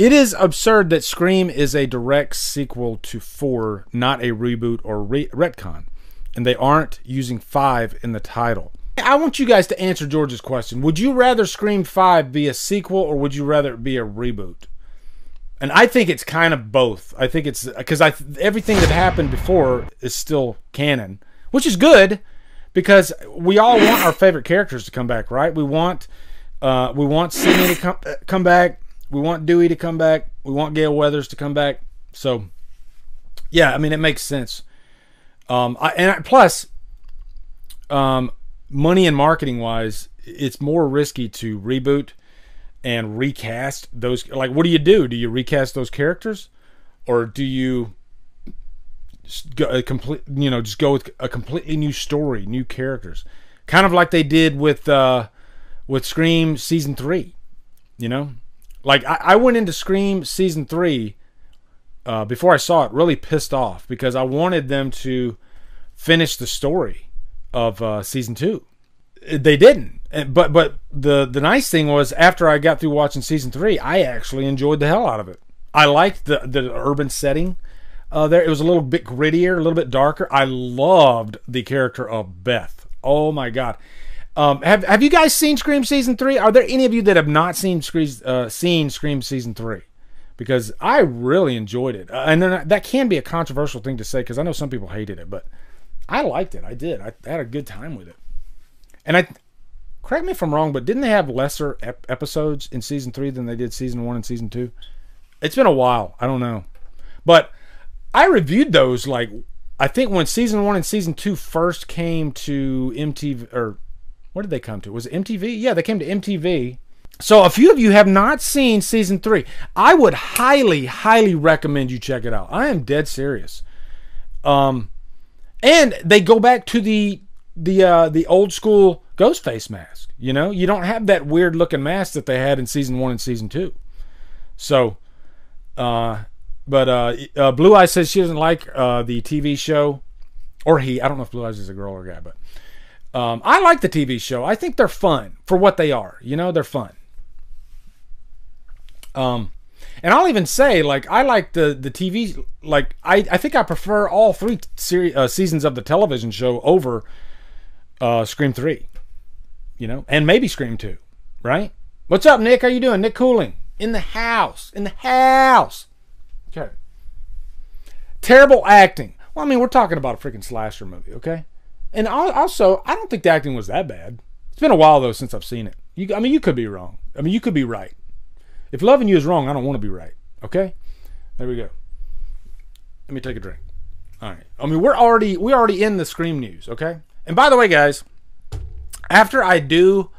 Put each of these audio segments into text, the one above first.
It is absurd that Scream is a direct sequel to 4, not a reboot or retcon, and they aren't using 5 in the title. I want you guys to answer George's question. Would you rather Scream 5 be a sequel, or would you rather it be a reboot? And I think it's kind of both. I think it's because everything that happened before is still canon, which is good because we all want our favorite characters to come back, right? We want Sidney to come back. We want Dewey to come back. We want Gale Weathers to come back. So, yeah, I mean, it makes sense. Plus, money and marketing-wise, it's more risky to reboot and recast those. Like, what do you do? Do you recast those characters, or do you just go with a completely new story, new characters, kind of like they did with Scream Season 3, you know? Like, I went into Scream Season 3 before I saw it really pissed off because I wanted them to finish the story of Season 2. They didn't. But the nice thing was, after I got through watching Season 3, I actually enjoyed the hell out of it. I liked the urban setting there. It was a little bit grittier, a little bit darker. I loved the character of Beth. Oh, my God. Have you guys seen Scream Season 3? Are there any of you that have not seen Scream Season 3? Because I really enjoyed it. And that can be a controversial thing to say because I know some people hated it, but I liked it. I did. I had a good time with it. And correct me if I'm wrong, but didn't they have lesser episodes in Season 3 than they did Season 1 and Season 2? It's been a while. I don't know. But I reviewed those, like, I think when Season 1 and Season 2 first came to MTV, or what did they come to? Was it MTV? Yeah, they came to MTV. So a few of you have not seen Season 3. I would highly, highly recommend you check it out. I am dead serious. And they go back to the old school Ghostface mask. You know, you don't have that weird looking mask that they had in Season 1 and Season 2. So, but Blue Eyes says she doesn't like the TV show, or he. I don't know if Blue Eyes is a girl or a guy, but. I like the TV show. I think they're fun for what they are. You know, they're fun. And I'll even say, like, I like the TV. Like, I think I prefer all 3 seasons of the television show over Scream 3. You know, and maybe Scream 2. Right? What's up, Nick? How you doing? Nick Cooling in the house. In the house. Okay. Terrible acting. Well, I mean, we're talking about a freaking slasher movie, okay? And also, I don't think the acting was that bad. It's been a while, though, since I've seen it. I mean, you could be wrong. I mean, you could be right. If loving you is wrong, I don't want to be right. Okay? There we go. Let me take a drink. All right. I mean, we're already in the Scream news, okay? And by the way, guys, after I do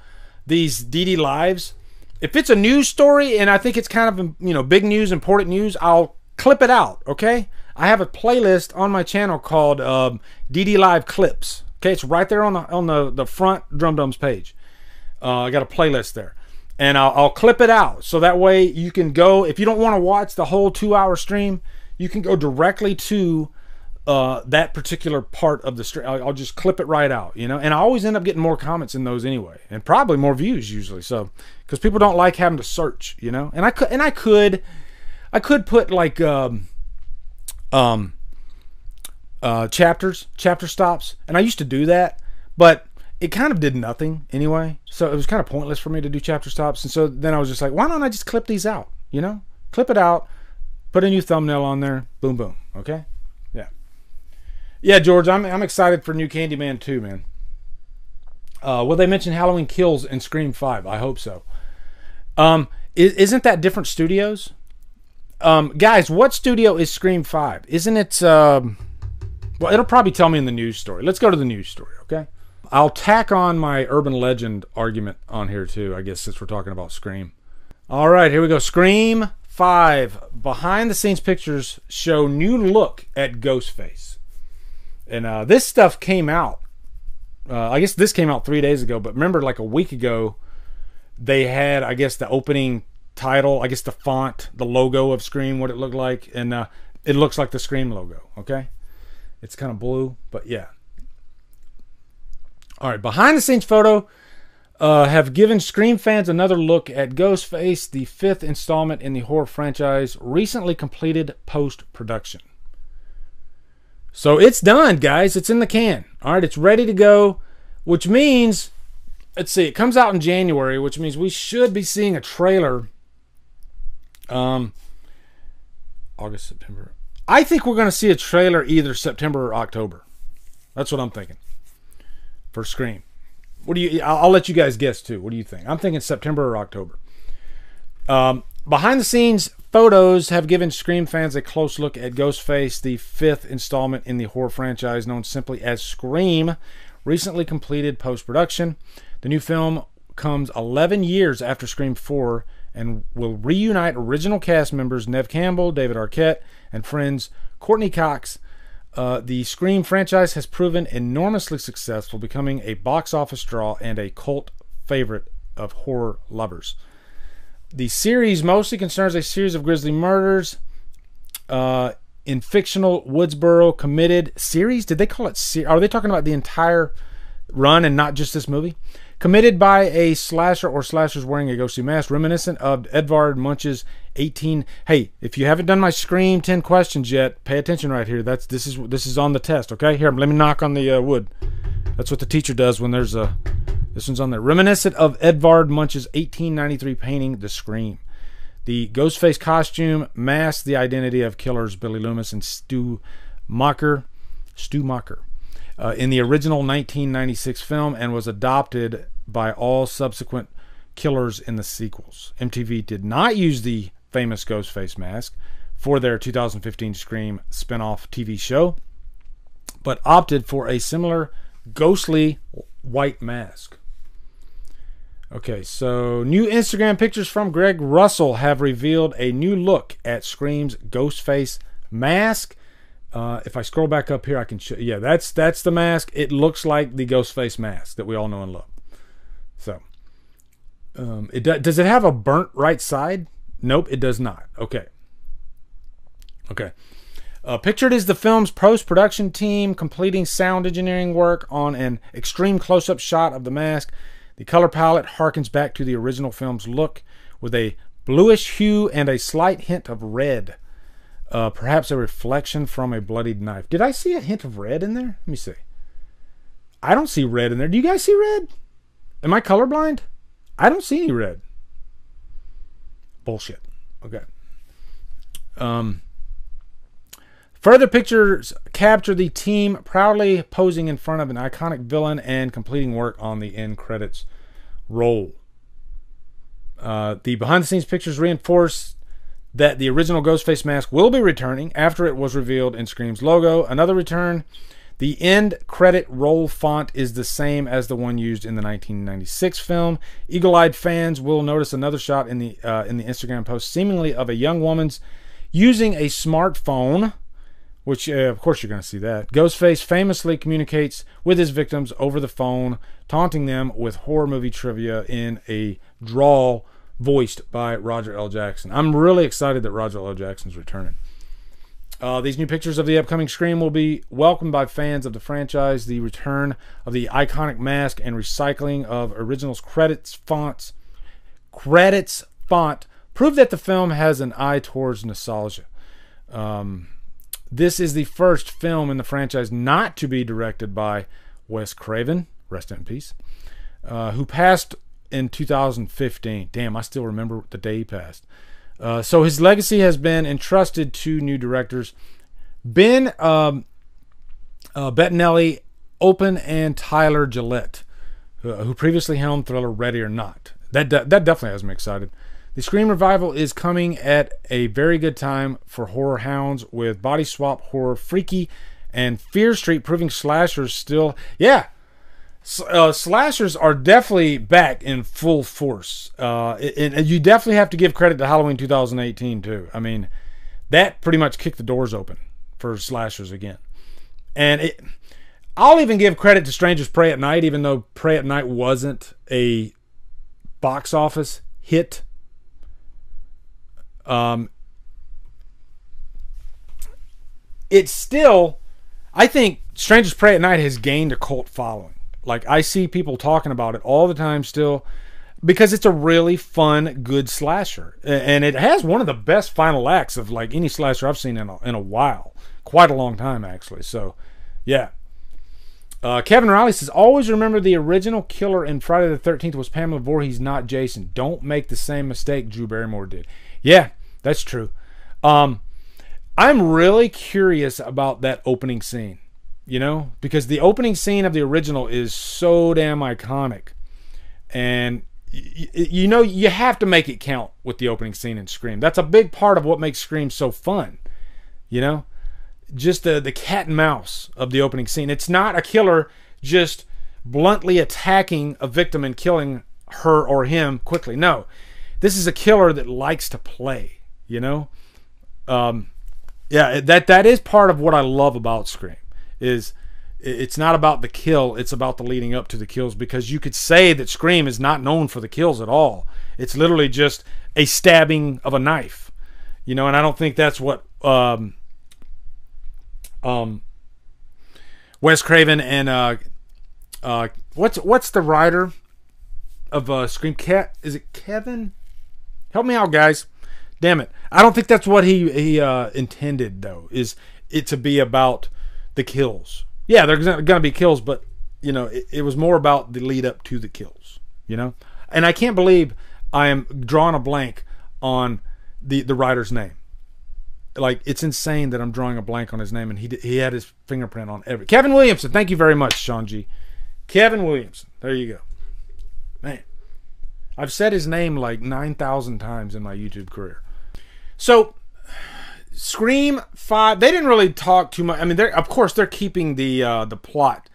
these DD Lives, if it's a news story and I think it's kind of, you know, big news, important news, I'll clip it out, okay? I have a playlist on my channel called DD Live Clips. Okay, it's right there on the front Drum Dums page. I got a playlist there. And I'll clip it out. So that way you can go, if you don't want to watch the whole 2-hour stream, you can go directly to that particular part of the stream. I'll just clip it right out, you know. And I always end up getting more comments in those anyway. And probably more views usually. So, because people don't like having to search, you know. And I could put like... chapter stops, and I used to do that, but it kind of did nothing anyway, so it was kind of pointless for me to do chapter stops. And so then I was just like, why don't I just clip these out, you know, clip it out, put a new thumbnail on there, boom boom. Okay. Yeah, George, I'm excited for new Candyman 2, man. Will they mention Halloween Kills and Scream 5? I hope so. Isn't that different studios? Guys, what studio is Scream 5? Isn't it, well, it'll probably tell me in the news story. Let's go to the news story, okay? I'll tack on my Urban Legend argument on here too, I guess, since we're talking about Scream. All right, here we go. Scream 5. Behind-the-scenes pictures show new look at Ghostface. And this stuff came out, I guess this came out 3 days ago, but remember, like a week ago, they had, I guess, the opening title, I guess the font, the logo of Scream, what it looked like, and it looks like the Scream logo, okay? It's kind of blue, but yeah. All right, behind the scenes photo have given Scream fans another look at Ghostface, the fifth installment in the horror franchise, recently completed post-production. So it's done, guys. It's in the can. All right, it's ready to go, which means, let's see, it comes out in January, which means we should be seeing a trailer. August, September. I think we're going to see a trailer either September or October. That's what I'm thinking for Scream. What do you? I'll let you guys guess too. What do you think? I'm thinking September or October. Behind the scenes photos have given Scream fans a close look at Ghostface, the fifth installment in the horror franchise known simply as Scream, recently completed post-production. The new film comes 11 years after Scream 4 and will reunite original cast members Neve Campbell, David Arquette, and friends Courtney Cox. The Scream franchise has proven enormously successful, becoming a box office draw and a cult favorite of horror lovers. The series mostly concerns a series of grisly murders in fictional Woodsboro committed series. Did they call it series? Are they talking about the entire run and not just this movie? Committed by a slasher or slashers wearing a ghostly mask, reminiscent of Edvard Munch's 18. Hey, if you haven't done my Scream 10 questions yet, pay attention right here. This is on the test. Okay, here, let me knock on the wood. That's what the teacher does when there's a. This one's on there. Reminiscent of Edvard Munch's 1893 painting, The Scream. The Ghostface costume masks the identity of killers Billy Loomis and Stu Macher in the original 1996 film and was adopted by all subsequent killers in the sequels. MTV did not use the famous Ghostface mask for their 2015 Scream spinoff TV show, but opted for a similar ghostly white mask. Okay, so new Instagram pictures from Greg Russell have revealed a new look at Scream's Ghostface mask. If I scroll back up here, I can show. Yeah, that's the mask. It looks like the Ghostface mask that we all know and love. So, does it have a burnt right side? Nope, it does not. Okay. Okay. Pictured is the film's post-production team completing sound engineering work on an extreme close-up shot of the mask. The color palette harkens back to the original film's look with a bluish hue and a slight hint of red. Perhaps a reflection from a bloodied knife. Did I see a hint of red in there? Let me see. I don't see red in there. Do you guys see red? Am I colorblind? I don't see any red. Bullshit. Okay. Further pictures capture the team proudly posing in front of an iconic villain and completing work on the end credits roll. The behind-the-scenes pictures reinforce that the original Ghostface mask will be returning after it was revealed in Scream's logo. Another return. The end credit roll font is the same as the one used in the 1996 film. Eagle-eyed fans will notice another shot in the Instagram post, seemingly of a young woman's using a smartphone, which, of course, you're going to see that. Ghostface famously communicates with his victims over the phone, taunting them with horror movie trivia in a drawl voiced by Roger L. Jackson. I'm really excited that Roger L. Jackson's returning. These new pictures of the upcoming Scream will be welcomed by fans of the franchise. The return of the iconic mask and recycling of original credits font prove that the film has an eye towards nostalgia. This is the first film in the franchise not to be directed by Wes Craven, rest in peace, who passed in 2015. Damn, I still remember the day he passed. So his legacy has been entrusted to new directors, Ben Bettinelli-Olpin and Tyler Gillette, who previously helmed thriller Ready or Not. That definitely has me excited. The Scream revival is coming at a very good time for horror hounds, with Body Swap Horror, Freaky, and Fear Street proving slashers still... Yeah, slashers are definitely back in full force. And you definitely have to give credit to Halloween 2018, too. I mean, that pretty much kicked the doors open for slashers again. And I'll even give credit to Strangers Pray at Night, even though Pray at Night wasn't a box office hit. It's still, I think Strangers Pray at Night has gained a cult following. Like, I see people talking about it all the time still, because it's a really fun, good slasher. And it has one of the best final acts of, like, any slasher I've seen in a while. Quite a long time, actually. So, yeah. Kevin Riley says, always remember the original killer in Friday the 13th was Pamela Voorhees, not Jason. Don't make the same mistake Drew Barrymore did. Yeah, that's true. I'm really curious about that opening scene, you know? Because the opening scene of the original is so damn iconic. And, you know, you have to make it count with the opening scene in Scream. That's a big part of what makes Scream so fun, you know? Just the cat and mouse of the opening scene. It's not a killer just bluntly attacking a victim and killing her or him quickly. No, this is a killer that likes to play, you know? Yeah, that is part of what I love about Scream, is it's not about the kill, it's about the leading up to the kills, because you could say that Scream is not known for the kills at all. It's literally just a stabbing of a knife, you know? And I don't think that's what Wes Craven and what's the writer of Scream? Is it Kevin? Help me out, guys. Damn it! I don't think that's what he intended, though. Is it to be about the kills? Yeah, there's gonna be kills, but you know, it was more about the lead up to the kills. You know, and I can't believe I am drawing a blank on the writer's name. Like, it's insane that I'm drawing a blank on his name, and he had his fingerprint on every... Kevin Williamson. Thank you very much, Sean G. Kevin Williamson. There you go. Man, I've said his name like 9,000 times in my YouTube career. So, Scream 5... They didn't really talk too much. I mean, of course, they're keeping the plot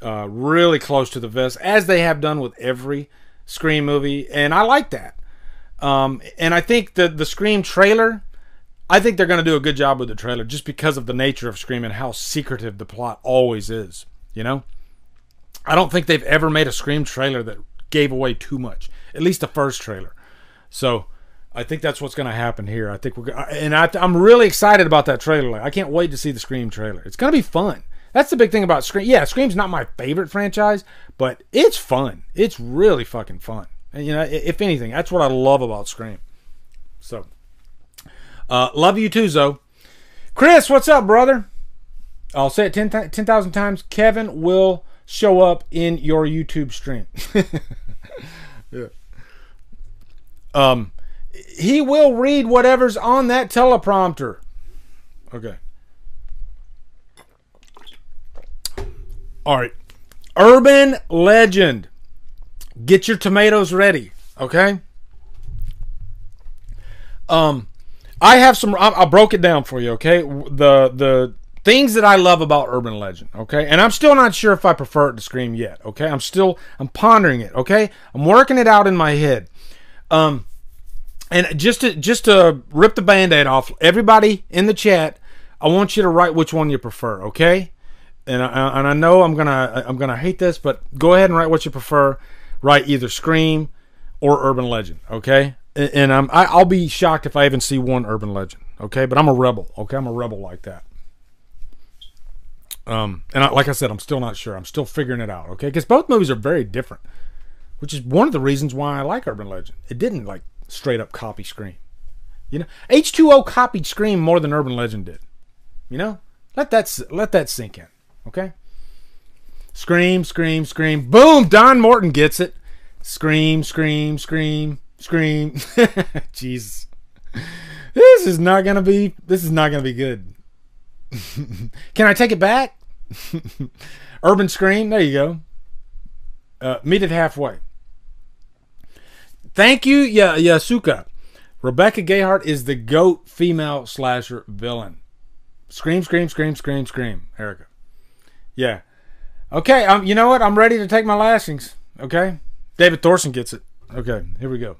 really close to the vest, as they have done with every Scream movie, and I like that. And I think the Scream trailer... I think they're going to do a good job with the trailer, just because of the nature of Scream and how secretive the plot always is, you know? I don't think they've ever made a Scream trailer that gave away too much, at least the first trailer. So I think that's what's going to happen here. I think I'm really excited about that trailer. I can't wait to see the Scream trailer. It's going to be fun. That's the big thing about Scream. Yeah, Scream's not my favorite franchise, but it's fun. It's really fucking fun. And, you know, if anything, that's what I love about Scream. So... love you too, Zoe. Chris, what's up, brother? I'll say it 10,000 times. Kevin will show up in your YouTube stream. Yeah. He will read whatever's on that teleprompter. Okay. All right. Urban Legend. Get your tomatoes ready, okay? I have some... I broke it down for you, okay? The things that I love about Urban Legend, okay? And I'm still not sure if I prefer it to Scream yet, okay? I'm pondering it, okay? I'm working it out in my head. And just to rip the Band-Aid off, everybody in the chat, I want you to write which one you prefer, okay? And I know I'm gonna hate this, but go ahead and write what you prefer. Write either Scream or Urban Legend, okay? And I'll be shocked if I even see one Urban Legend, okay? But I'm a rebel, okay? I'm a rebel like that. And like I said, I'm still not sure. I'm still figuring it out, okay? Because both movies are very different, which is one of the reasons why I like Urban Legend. It didn't, like, straight-up copy Scream. You know? H2O copied Scream more than Urban Legend did. You know? Let that sink in, okay? Scream, scream, scream. Boom! Don Morton gets it. Scream, scream, scream. Scream. Jesus, this is not gonna be good. Can I take it back? Urban Scream, there you go. Meet it halfway. Thank you, Yasuka. Rebecca Gayhart is the GOAT female slasher villain. Scream, scream, scream, scream, scream. Erica. Yeah. Okay, you know what? I'm ready to take my lashings. Okay? David Thorson gets it. Okay, here we go.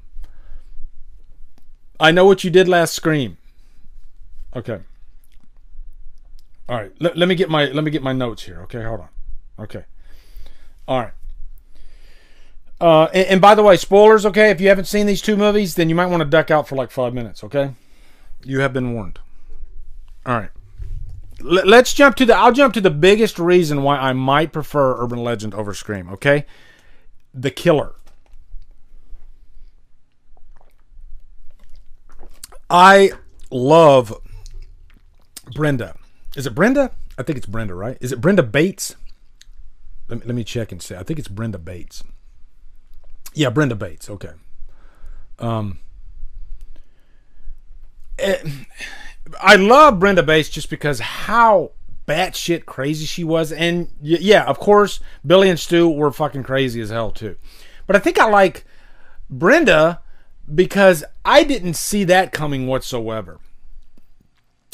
I know what you did last Scream. Okay. All right. Let me get my notes here. Okay, hold on. Okay. All right. And by the way, spoilers. Okay, if you haven't seen these two movies, then you might want to duck out for like 5 minutes. Okay, you have been warned. All right. Let's jump to the, I'll jump to the biggest reason why I might prefer Urban Legend over Scream, okay? The killer. I love Brenda. Is it Brenda? I think it's Brenda, right? Is it Brenda Bates? Let me check and see. I think it's Brenda Bates. Yeah, Brenda Bates. Okay. I love Brenda Bates just because how batshit crazy she was. And yeah, of course, Billy and Stu were fucking crazy as hell too. But I think I like Brenda because I didn't see that coming whatsoever.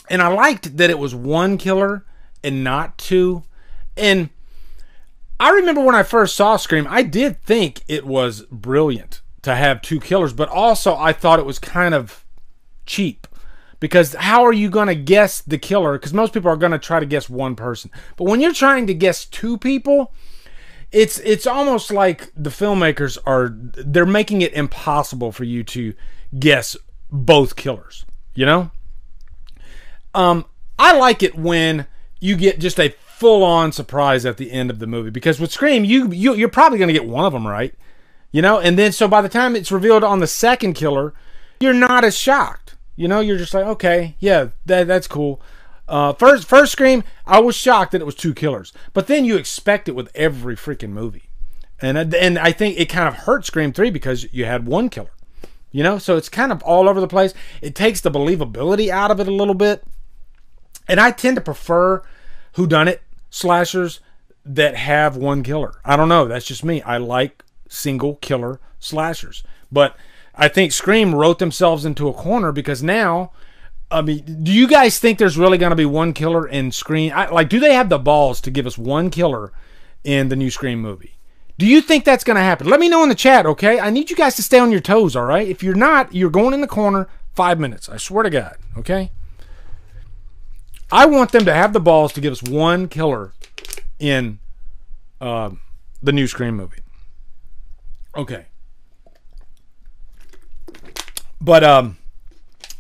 And I liked that it was one killer and not two. And I remember when I first saw Scream, I did think it was brilliant to have two killers, but also I thought it was kind of cheap. Because how are you going to guess the killer? Because most people are going to try to guess one person. But when you're trying to guess two people, it's almost like the filmmakers are... they're making it impossible for you to guess both killers. You know? I like it when you get just a full-on surprise at the end of the movie. Because with Scream, you're probably going to get one of them right. You know? And then, so by the time it's revealed on the second killer, you're not as shocked. You know, you're just like, okay, yeah, that's cool. First Scream, I was shocked that it was two killers. But then you expect it with every freaking movie. And I think it kind of hurt Scream 3 because you had one killer. You know, so it's kind of all over the place. It takes the believability out of it a little bit. And I tend to prefer whodunit slashers that have one killer. I don't know, that's just me. I like single killer slashers. But... I think Scream wrote themselves into a corner because now, I mean, do you guys think there's really going to be one killer in Scream? Like, do they have the balls to give us one killer in the new Scream movie? Do you think that's going to happen? Let me know in the chat, okay? I need you guys to stay on your toes, all right? If you're not, you're going in the corner 5 minutes. I swear to God, okay? I want them to have the balls to give us one killer in the new Scream movie. Okay. But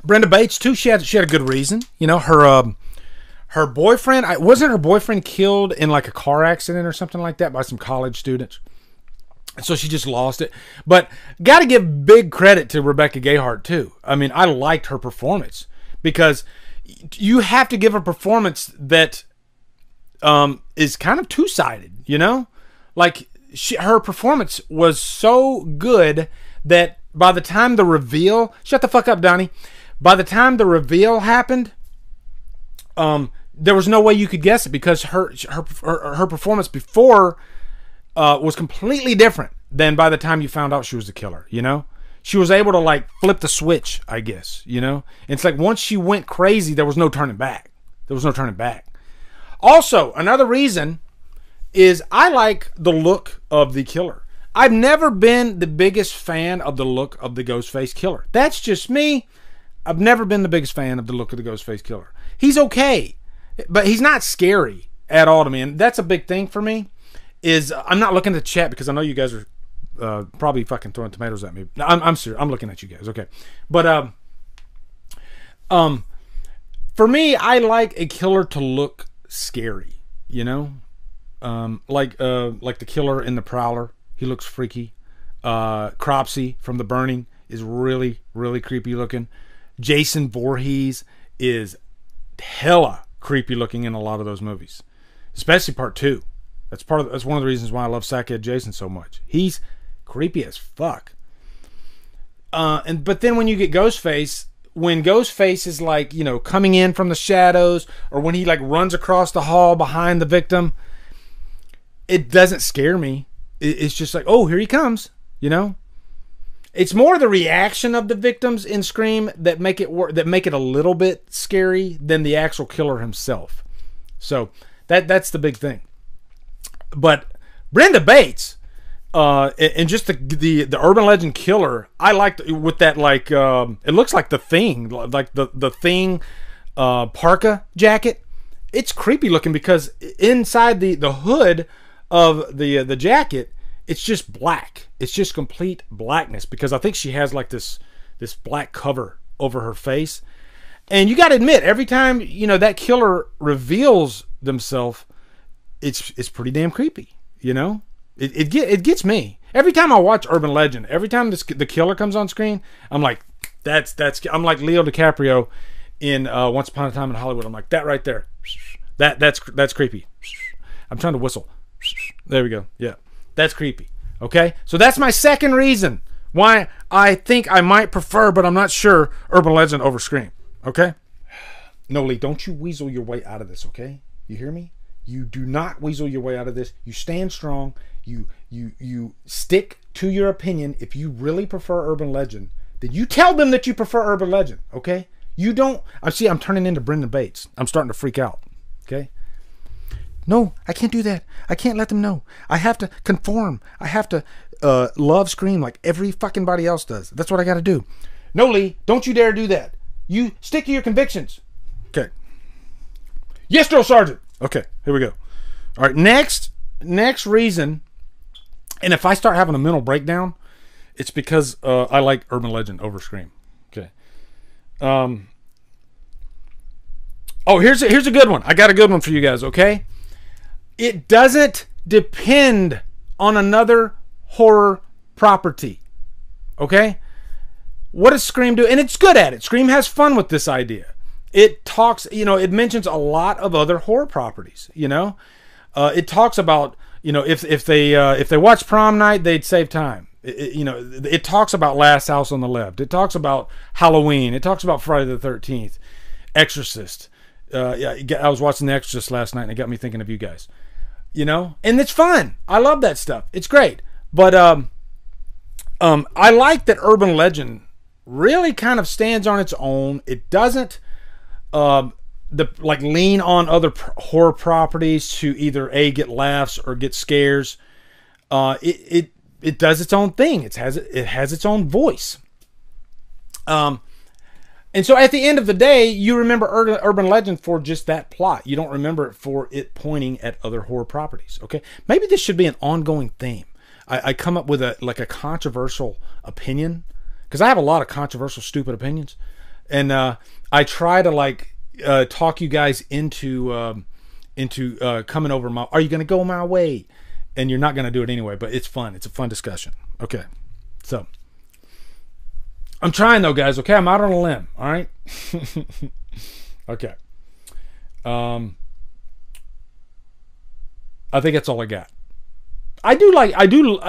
Brenda Bates too. She had a good reason, you know. Her boyfriend wasn't her boyfriend killed in like a car accident or something like that by some college students, and so she just lost it. But got to give big credit to Rebecca Gayhart too. I mean, I liked her performance because you have to give a performance that is kind of two-sided, you know. Like her performance was so good that. By the time the reveal... Shut the fuck up, Donnie. By the time the reveal happened, there was no way you could guess it because her performance before was completely different than by the time you found out she was the killer, you know? She was able to, like, flip the switch, I guess, you know? And it's like once she went crazy, there was no turning back. There was no turning back. Also, another reason is I like the look of the killer. I've never been the biggest fan of the look of the Ghostface Killer. That's just me. I've never been the biggest fan of the look of the Ghostface Killer. He's okay, but he's not scary at all to me. And that's a big thing for me is I'm not looking at the chat because I know you guys are probably fucking throwing tomatoes at me. No, I'm serious. I'm looking at you guys. Okay. But for me, I like a killer to look scary, you know? Like the killer in The Prowler. He looks freaky. Cropsy from The Burning is really, really creepy looking. Jason Voorhees is hella creepy looking in a lot of those movies, especially Part 2. That's one of the reasons why I love Sackhead Jason so much. He's creepy as fuck. But then when you get Ghostface, when Ghostface is like, you know, coming in from the shadows, or when he like runs across the hall behind the victim, it doesn't scare me. It's just like, oh, here he comes, you know? It's more the reaction of the victims in Scream that make it a little bit scary than the actual killer himself. So that's the big thing. But Brenda Bates and just the urban legend killer, I liked with that, like it looks like The Thing, like the Thing parka jacket. It's creepy looking because inside the hood of the jacket, it's just black. It's just complete blackness because I think she has like this black cover over her face. And you got to admit, every time, you know, that killer reveals themselves, it's pretty damn creepy, you know? It gets me. Every time I watch Urban Legend, every time the killer comes on screen, I'm like, I'm like Leo DiCaprio in Once Upon a Time in Hollywood. I'm like, that right there. That's creepy. I'm trying to whistle. There we go. Yeah. That's creepy. Okay? So that's my second reason why I think I might prefer, but I'm not sure, Urban Legend over Scream. Okay? No, Lee, don't you weasel your way out of this, okay? You hear me? You do not weasel your way out of this. You stand strong. You stick to your opinion. If you really prefer Urban Legend, then you tell them that you prefer Urban Legend, okay? You don't... See, I'm turning into Brenda Bates. I'm starting to freak out, okay? No, I can't do that. I can't let them know. I have to conform. I have to love Scream like every fucking body else does. That's what I got to do. No, Lee, don't you dare do that. You stick to your convictions. Okay. Yes, Drill Sergeant. Okay, here we go. All right, next reason, and if I start having a mental breakdown, it's because I like Urban Legend over Scream. Okay. Oh, here's a good one. I got a good one for you guys, okay? It doesn't depend on another horror property, okay? What does Scream do? And it's good at it. Scream has fun with this idea. It talks, you know, it mentions a lot of other horror properties, you know? It talks about, you know, if they watch Prom Night, they'd save time. You know, it talks about Last House on the Left. It talks about Halloween. It talks about Friday the 13th, Exorcist. Yeah, I was watching The Exorcist last night, and it got me thinking of you guys. You know, and it's fun. I love that stuff. It's great. But I like that Urban Legend really kind of stands on its own. It doesn't like lean on other horror properties to either A, get laughs or get scares. It does its own thing. It has its own voice. And so at the end of the day, you remember Urban Legend for just that plot. You don't remember it for it pointing at other horror properties, okay? Maybe this should be an ongoing theme. I come up with like a controversial opinion, because I have a lot of controversial, stupid opinions. And I try to like talk you guys into coming over my... Are you going to go my way? And you're not going to do it anyway, but it's fun. It's a fun discussion. Okay, so... I'm trying though, guys, okay? I'm out on a limb, all right? Okay. I think that's all I got. Actually,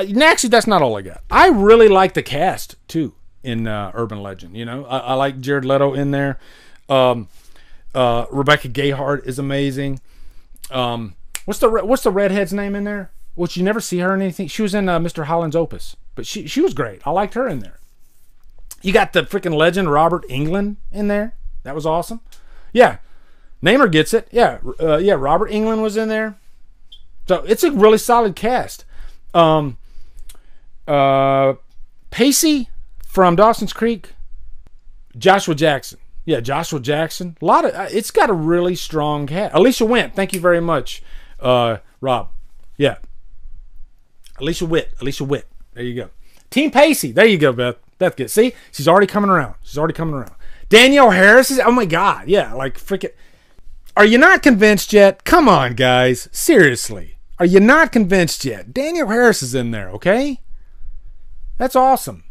that's not all I got. I really like the cast, too, in Urban Legend, you know? I like Jared Leto in there. Rebecca Gayhart is amazing. What's the redhead's name in there? Well, you never see her in anything. She was in Mr. Holland's Opus, but she was great. I liked her in there. You got the freaking legend Robert Englund in there. That was awesome. Yeah. Namer gets it. Yeah. Yeah, Robert Englund was in there. So it's a really solid cast. Pacey from Dawson's Creek. Joshua Jackson. Yeah, Joshua Jackson. A lot of it's got a really strong cast. Alicia Witt, thank you very much, Rob. Yeah. Alicia Witt. Alicia Witt. There you go. Team Pacey. There you go, Beth. That's good. See, she's already coming around. She's already coming around. Danielle Harris is, oh my God. Yeah, like freaking. Are you not convinced yet? Come on, guys. Seriously. Are you not convinced yet? Danielle Harris is in there, okay? That's awesome.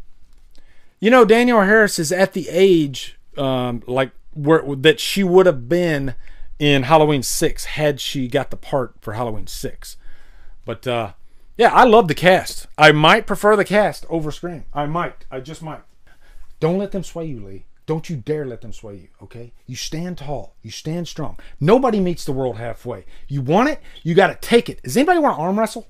You know, Danielle Harris is at the age like where that she would have been in Halloween 6 had she got the part for Halloween 6. But, yeah, I love the cast. I might prefer the cast over Scream. I might. I just might. Don't let them sway you, Lee. Don't you dare let them sway you, okay? You stand tall. You stand strong. Nobody meets the world halfway. You want it, you got to take it. Does anybody want to arm wrestle?